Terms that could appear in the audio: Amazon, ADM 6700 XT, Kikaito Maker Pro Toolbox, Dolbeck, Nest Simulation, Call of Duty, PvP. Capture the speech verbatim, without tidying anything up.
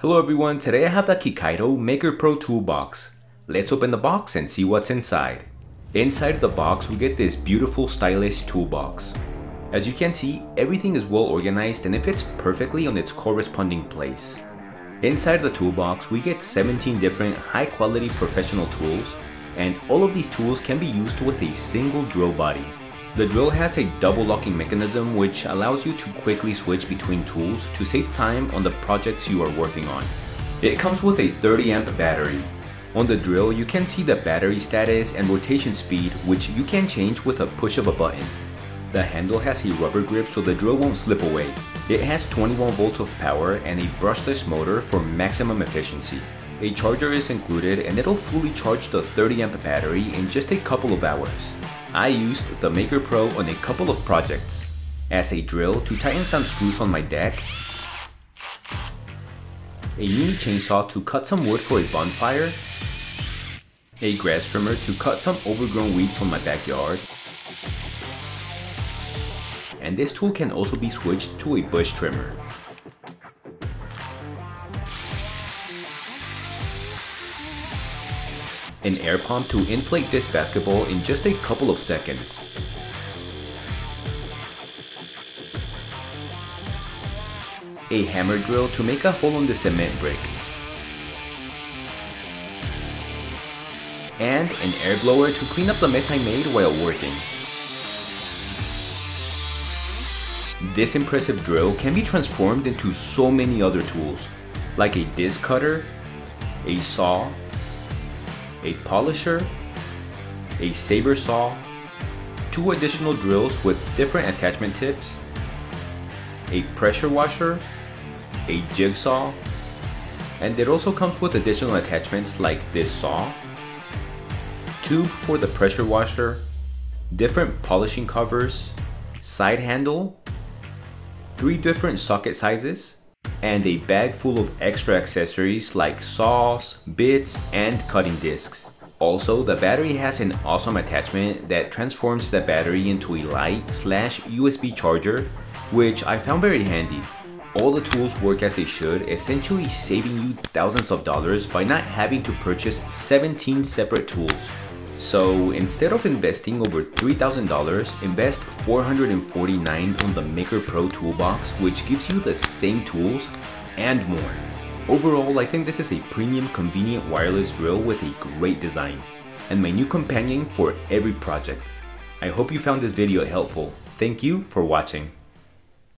Hello everyone, today I have the Kikaito Maker Pro Toolbox. Let's open the box and see what's inside. Inside the box we get this beautiful stylish toolbox. As you can see, everything is well organized and it fits perfectly on its corresponding place. Inside the toolbox we get seventeen different high quality professional tools, and all of these tools can be used with a single drill body. The drill has a double locking mechanism which allows you to quickly switch between tools to save time on the projects you are working on. It comes with a thirty amp battery. On the drill you can see the battery status and rotation speed, which you can change with a push of a button. The handle has a rubber grip so the drill won't slip away. It has twenty-one volts of power and a brushless motor for maximum efficiency. A charger is included and it'll fully charge the thirty amp battery in just a couple of hours. I used the Maker Pro on a couple of projects, as a drill to tighten some screws on my deck, a mini chainsaw to cut some wood for a bonfire, a grass trimmer to cut some overgrown weeds from my backyard, and this tool can also be switched to a bush trimmer. An air pump to inflate this basketball in just a couple of seconds. A hammer drill to make a hole in the cement brick. And an air blower to clean up the mess I made while working. This impressive drill can be transformed into so many other tools, like a disc cutter, a saw, a polisher, a saber saw, two additional drills with different attachment tips, a pressure washer, a jigsaw, and it also comes with additional attachments like this saw, tube for the pressure washer, different polishing covers, side handle, three different socket sizes, and a bag full of extra accessories like saws, bits, and cutting discs. Also, the battery has an awesome attachment that transforms the battery into a light slash U S B charger, which I found very handy. All the tools work as they should, essentially saving you thousands of dollars by not having to purchase seventeen separate tools. So instead of investing over three thousand dollars, invest four hundred forty-nine dollars on the Maker Pro Toolbox, which gives you the same tools and more. Overall, I think this is a premium, convenient wireless drill with a great design, and my new companion for every project. I hope you found this video helpful. Thank you for watching.